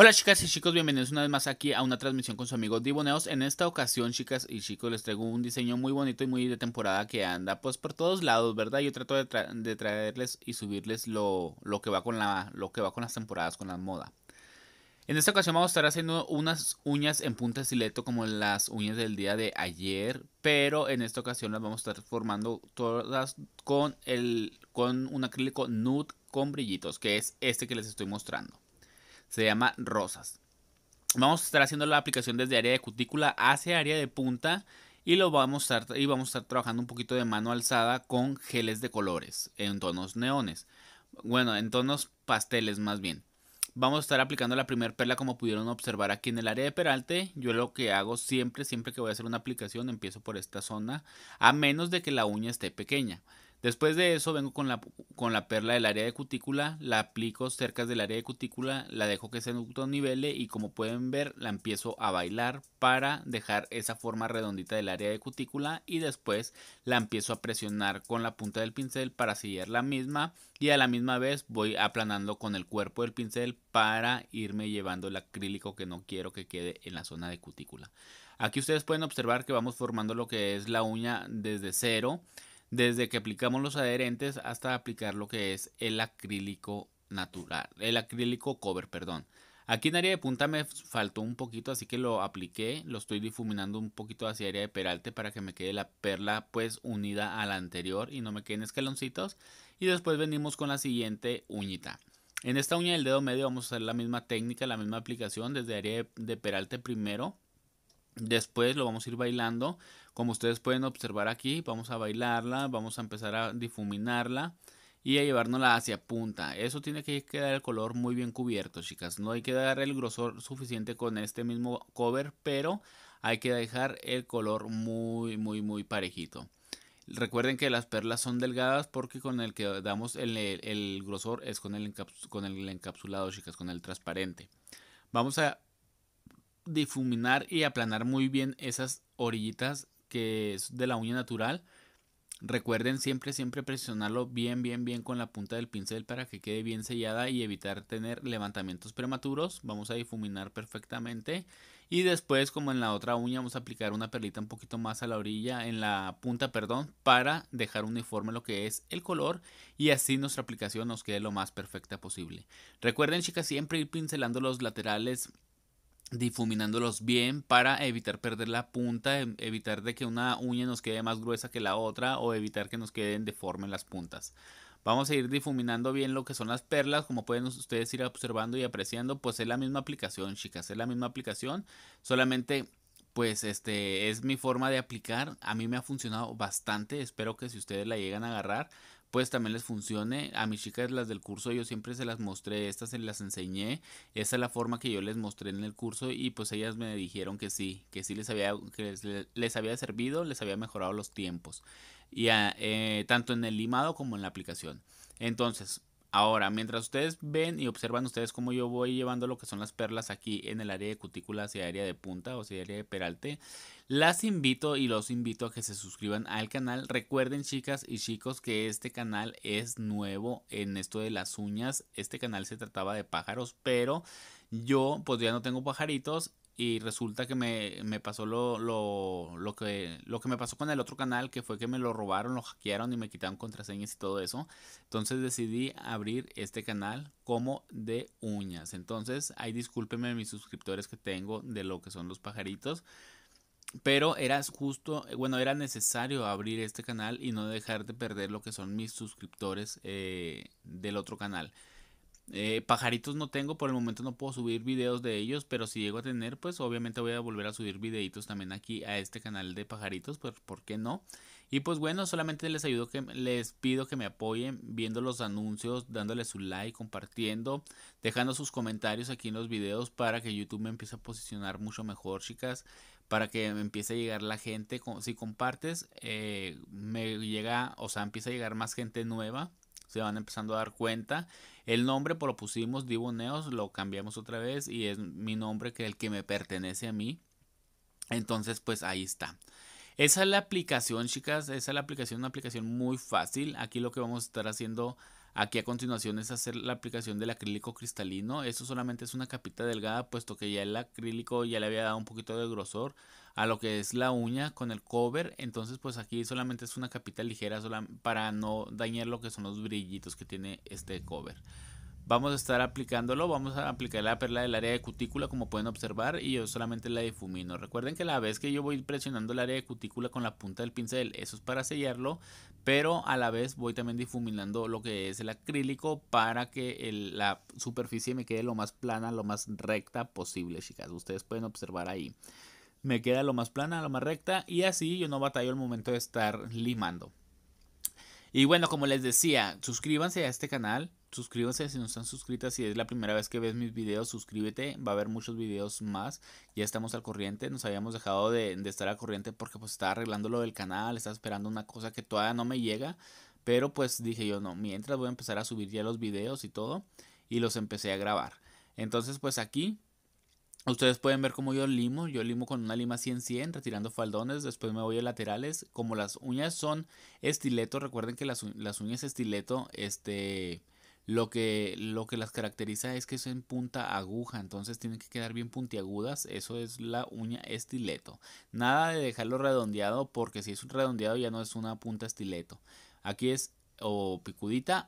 Hola chicas y chicos, bienvenidos una vez más aquí a una transmisión con su amigo Diboneos. En esta ocasión, chicas y chicos, les traigo un diseño muy bonito y muy de temporada que anda pues por todos lados, ¿verdad? Yo trato de traerles y subirles lo que va con las temporadas, con la moda. En esta ocasión vamos a estar haciendo unas uñas en punta de estileto como las uñas del día de ayer, pero en esta ocasión las vamos a estar formando todas con un acrílico nude con brillitos, que es este que les estoy mostrando. Se llama Rosas. Vamos a estar haciendo la aplicación desde área de cutícula hacia área de punta. Y vamos a estar trabajando un poquito de mano alzada con geles de colores en tonos neones. Bueno, en tonos pasteles más bien. Vamos a estar aplicando la primera perla como pudieron observar aquí en el área de peralte. Yo lo que hago siempre que voy a hacer una aplicación empiezo por esta zona. A menos de que la uña esté pequeña. Después de eso vengo con la perla del área de cutícula, la aplico cerca del área de cutícula, la dejo que se autonivele y como pueden ver la empiezo a bailar para dejar esa forma redondita del área de cutícula y después la empiezo a presionar con la punta del pincel para sellar la misma y a la misma vez voy aplanando con el cuerpo del pincel para irme llevando el acrílico que no quiero que quede en la zona de cutícula. Aquí ustedes pueden observar que vamos formando lo que es la uña desde cero. Desde que aplicamos los adherentes hasta aplicar lo que es el acrílico natural, el acrílico cover, perdón. Aquí en área de punta me faltó un poquito, así que lo apliqué, lo estoy difuminando un poquito hacia área de peralte para que me quede la perla pues unida a la anterior y no me queden escaloncitos. Y después venimos con la siguiente uñita. En esta uña del dedo medio vamos a hacer la misma técnica, la misma aplicación desde área de peralte primero. Después lo vamos a ir bailando, como ustedes pueden observar aquí, vamos a bailarla, vamos a empezar a difuminarla y a llevárnosla hacia punta. Eso tiene que quedar el color muy bien cubierto, chicas, no hay que dar el grosor suficiente con este mismo cover, pero hay que dejar el color muy parejito. Recuerden que las perlas son delgadas porque con el que damos el grosor es con el encapsulado, chicas, con el transparente. Vamos a difuminar y aplanar muy bien esas orillitas que es de la uña natural. Recuerden siempre presionarlo bien con la punta del pincel para que quede bien sellada y evitar tener levantamientos prematuros. Vamos a difuminar perfectamente y después, como en la otra uña, vamos a aplicar una perlita un poquito más a la orilla, en la punta, perdón, para dejar uniforme lo que es el color y así nuestra aplicación nos quede lo más perfecta posible. Recuerden, chicas, siempre ir pincelando los laterales, difuminándolos bien para evitar perder la punta, evitar de que una uña nos quede más gruesa que la otra o evitar que nos queden deformes las puntas. Vamos a ir difuminando bien lo que son las perlas, como pueden ustedes ir observando y apreciando, pues es la misma aplicación, chicas, es la misma aplicación, solamente pues es mi forma de aplicar, a mí me ha funcionado bastante, espero que si ustedes la llegan a agarrar pues también les funcione. A mis chicas, las del curso, yo siempre se las mostré, estas se las enseñé, esa es la forma que yo les mostré en el curso y pues ellas me dijeron que sí les había servido, les había mejorado los tiempos, y tanto en el limado como en la aplicación. Entonces, ahora, mientras ustedes ven y observan ustedes cómo yo voy llevando lo que son las perlas aquí en el área de cutícula hacia área de punta o hacia área de peralte, las invito y los invito a que se suscriban al canal. Recuerden, chicas y chicos, que este canal es nuevo en esto de las uñas. Este canal se trataba de pájaros, pero yo pues ya no tengo pajaritos. Y resulta que me pasó lo que me pasó con el otro canal, que fue que me lo robaron, lo hackearon y me quitaron contraseñas y todo eso. Entonces decidí abrir este canal como de uñas. Entonces ahí discúlpenme mis suscriptores que tengo de lo que son los pajaritos. Pero era justo, bueno, era necesario abrir este canal y no dejar de perder lo que son mis suscriptores del otro canal. Pajaritos no tengo, por el momento no puedo subir videos de ellos, pero si llego a tener, pues obviamente voy a volver a subir videitos también aquí a este canal de pajaritos, pues ¿por qué no? Y pues bueno, solamente les pido que me apoyen viendo los anuncios, dándoles su like, compartiendo, dejando sus comentarios aquí en los videos para que YouTube me empiece a posicionar mucho mejor, chicas, para que me empiece a llegar la gente. Si compartes, empieza a llegar más gente nueva. Se van empezando a dar cuenta. El nombre lo pusimos Diboneos, lo cambiamos otra vez y es mi nombre, que es el que me pertenece a mí. Entonces pues ahí está. Esa es la aplicación, chicas, esa es la aplicación, una aplicación muy fácil. Aquí lo que vamos a estar haciendo Aquí a continuación es hacer la aplicación del acrílico cristalino. Esto solamente es una capita delgada, puesto que ya el acrílico ya le había dado un poquito de grosor a lo que es la uña con el cover. Entonces pues aquí solamente es una capita ligera para no dañar lo que son los brillitos que tiene este cover. Vamos a estar aplicándolo, vamos a aplicar la perla del área de cutícula como pueden observar, y yo solamente la difumino. Recuerden que la vez que yo voy presionando el área de cutícula con la punta del pincel, eso es para sellarlo, pero a la vez voy también difuminando lo que es el acrílico para que la superficie me quede lo más plana, lo más recta posible, chicas. Ustedes pueden observar ahí. Me queda lo más plana, lo más recta, y así yo no batallo al momento de estar limando. Y bueno, como les decía, suscríbanse a este canal. Suscríbanse si no están suscritas, si es la primera vez que ves mis videos, suscríbete, va a haber muchos videos más, ya estamos al corriente, nos habíamos dejado de estar al corriente porque pues estaba arreglando lo del canal, estaba esperando una cosa que todavía no me llega, pero pues dije yo no, mientras voy a empezar a subir ya los videos y todo, y los empecé a grabar. Entonces pues aquí ustedes pueden ver cómo yo limo con una lima 100-100 retirando faldones, después me voy a laterales, como las uñas son estileto, recuerden que las uñas estileto, lo que las caracteriza es que son punta aguja, entonces tienen que quedar bien puntiagudas, eso es la uña estileto. Nada de dejarlo redondeado porque si es un redondeado ya no es una punta estileto. Aquí es o picudita,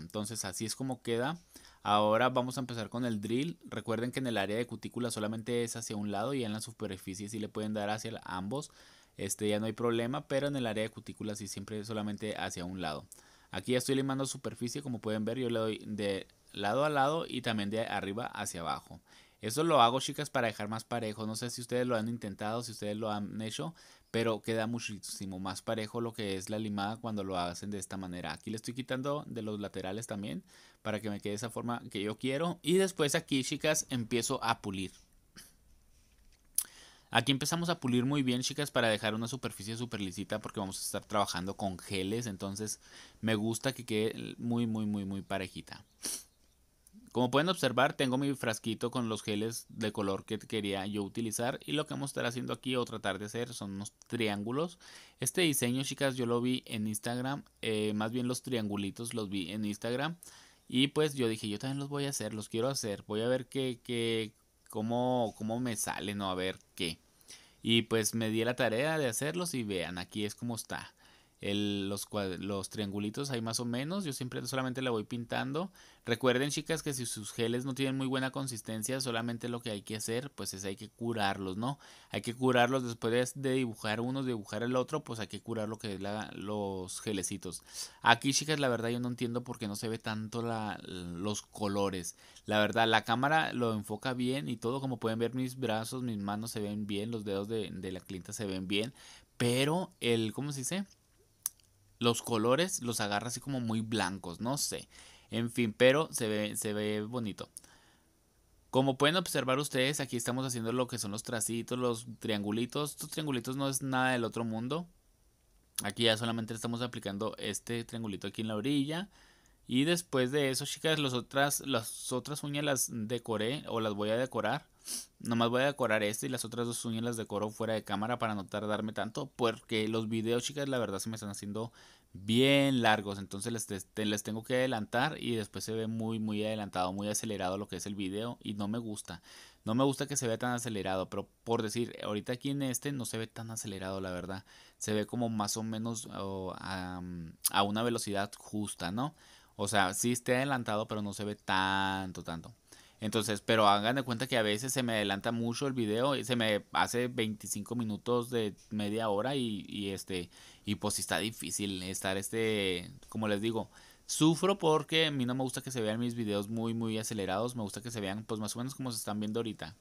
entonces así es como queda. Ahora vamos a empezar con el drill, recuerden que en el área de cutícula solamente es hacia un lado y en la superficie sí le pueden dar hacia ambos, ya no hay problema, pero en el área de cutícula sí siempre es solamente hacia un lado. Aquí ya estoy limando superficie, como pueden ver yo le doy de lado a lado y también de arriba hacia abajo. Eso lo hago, chicas, para dejar más parejo. No sé si ustedes lo han intentado, si ustedes lo han hecho, pero queda muchísimo más parejo lo que es la limada cuando lo hacen de esta manera. Aquí le estoy quitando de los laterales también para que me quede esa forma que yo quiero. Y después aquí, chicas, empiezo a pulir. Aquí empezamos a pulir muy bien, chicas, para dejar una superficie súper lisita porque vamos a estar trabajando con geles. Entonces me gusta que quede muy parejita. Como pueden observar, tengo mi frasquito con los geles de color que quería yo utilizar. Y lo que vamos a estar haciendo aquí o tratar de hacer son unos triángulos. Este diseño, chicas, yo lo vi en Instagram. Más bien los triangulitos los vi en Instagram. Y pues yo dije, yo también los voy a hacer, los quiero hacer. Voy a ver cómo me sale, ¿no? A ver qué. Y pues me di la tarea de hacerlos y vean, aquí es como está. Los triangulitos ahí más o menos, yo siempre solamente la voy pintando. Recuerden, chicas, que si sus geles no tienen muy buena consistencia, solamente lo que hay que hacer pues es hay que curarlos, ¿no? Hay que curarlos después de dibujar unos, dibujar el otro, pues hay que curar lo que es los gelecitos. Aquí, chicas, la verdad yo no entiendo por qué no se ve tanto los colores. La verdad la cámara lo enfoca bien y todo, como pueden ver mis brazos, mis manos se ven bien, los dedos de la clienta se ven bien, pero ¿cómo se dice? Los colores los agarra así como muy blancos, no sé. En fin, pero se ve bonito. Como pueden observar ustedes, aquí estamos haciendo lo que son los tracitos, los triangulitos. Estos triangulitos no es nada del otro mundo. Aquí ya solamente estamos aplicando este triangulito aquí en la orilla. Y después de eso, chicas, las otras uñas las decoré o las voy a decorar. Nomás voy a decorar este y las otras dos uñas las decoro fuera de cámara para no tardarme tanto, porque los videos, chicas, la verdad se me están haciendo bien largos. Entonces les tengo que adelantar y después se ve muy adelantado, muy acelerado lo que es el video. Y no me gusta, no me gusta que se vea tan acelerado. Pero por decir, ahorita aquí en este no se ve tan acelerado, la verdad. Se ve como más o menos a una velocidad justa, ¿no? O sea, sí esté adelantado, pero no se ve tanto. Entonces, pero hagan de cuenta que a veces se me adelanta mucho el video y se me hace 25 minutos de media hora y pues está difícil estar como les digo, sufro porque a mí no me gusta que se vean mis videos muy acelerados, me gusta que se vean pues más o menos como se están viendo ahorita.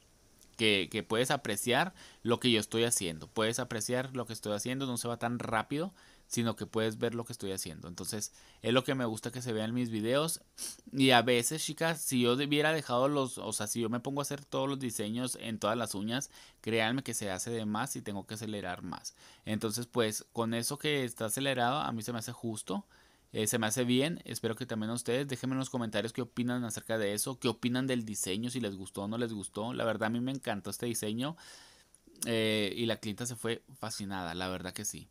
Que puedes apreciar lo que yo estoy haciendo, puedes apreciar lo que estoy haciendo, no se va tan rápido, sino que puedes ver lo que estoy haciendo. Entonces es lo que me gusta que se vean mis videos. Y a veces, chicas, si yo hubiera dejado si yo me pongo a hacer todos los diseños en todas las uñas, créanme que se hace de más y tengo que acelerar más. Entonces pues con eso que está acelerado a mí se me hace justo. Se me hace bien, espero que también a ustedes. Déjenme en los comentarios qué opinan acerca de eso, qué opinan del diseño, si les gustó o no les gustó. La verdad a mí me encantó este diseño y la clienta se fue fascinada, la verdad que sí.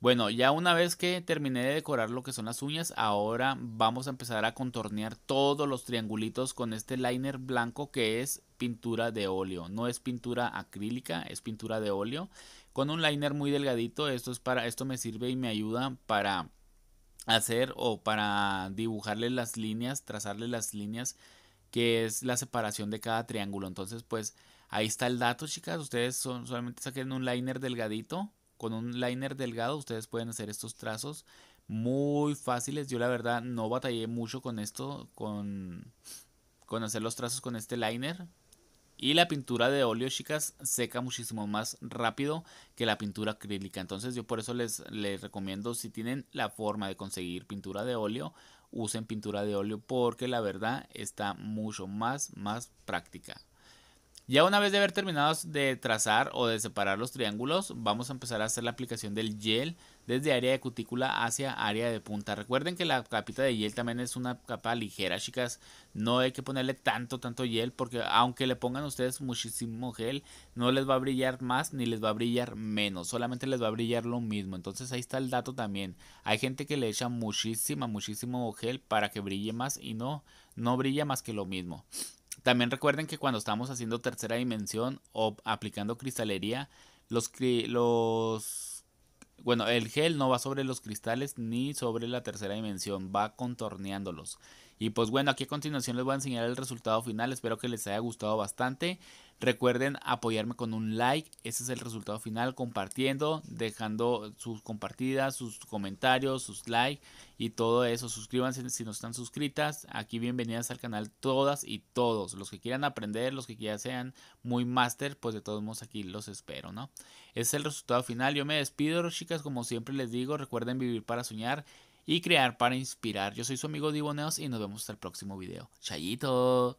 Bueno, ya una vez que terminé de decorar lo que son las uñas, ahora vamos a empezar a contornear todos los triangulitos con este liner blanco que es pintura de óleo. No es pintura acrílica, es pintura de óleo. Con un liner muy delgadito, esto me sirve y me ayuda para hacer o para dibujarle las líneas, trazarle las líneas que es la separación de cada triángulo. Entonces pues ahí está el dato, chicas. Ustedes solamente saquen un liner delgadito. Con un liner delgado ustedes pueden hacer estos trazos muy fáciles. Yo la verdad no batallé mucho con esto, con hacer los trazos con este liner. Y la pintura de óleo, chicas, seca muchísimo más rápido que la pintura acrílica. Entonces yo por eso les recomiendo, si tienen la forma de conseguir pintura de óleo, usen pintura de óleo, porque la verdad está mucho más práctica. Ya una vez de haber terminado de trazar o de separar los triángulos, vamos a empezar a hacer la aplicación del gel desde área de cutícula hacia área de punta. Recuerden que la capita de gel también es una capa ligera, chicas. No hay que ponerle tanto gel, porque aunque le pongan ustedes muchísimo gel, no les va a brillar más ni les va a brillar menos. Solamente les va a brillar lo mismo. Entonces ahí está el dato también. Hay gente que le echa muchísimo gel para que brille más y no brilla más que lo mismo. También recuerden que cuando estamos haciendo tercera dimensión o aplicando cristalería, el gel no va sobre los cristales ni sobre la tercera dimensión, va contorneándolos. Y pues bueno, aquí a continuación les voy a enseñar el resultado final. Espero que les haya gustado bastante. Recuerden apoyarme con un like. Ese es el resultado final, compartiendo, dejando sus compartidas, sus comentarios, sus likes y todo eso. Suscríbanse si no están suscritas. Aquí bienvenidas al canal todas y todos. Los que quieran aprender, los que ya sean muy máster, pues de todos modos aquí los espero, ¿no? Ese es el resultado final. Yo me despido, chicas, como siempre les digo. Recuerden vivir para soñar y crear para inspirar. Yo soy su amigo Diboneos y nos vemos hasta el próximo video. ¡Chayito!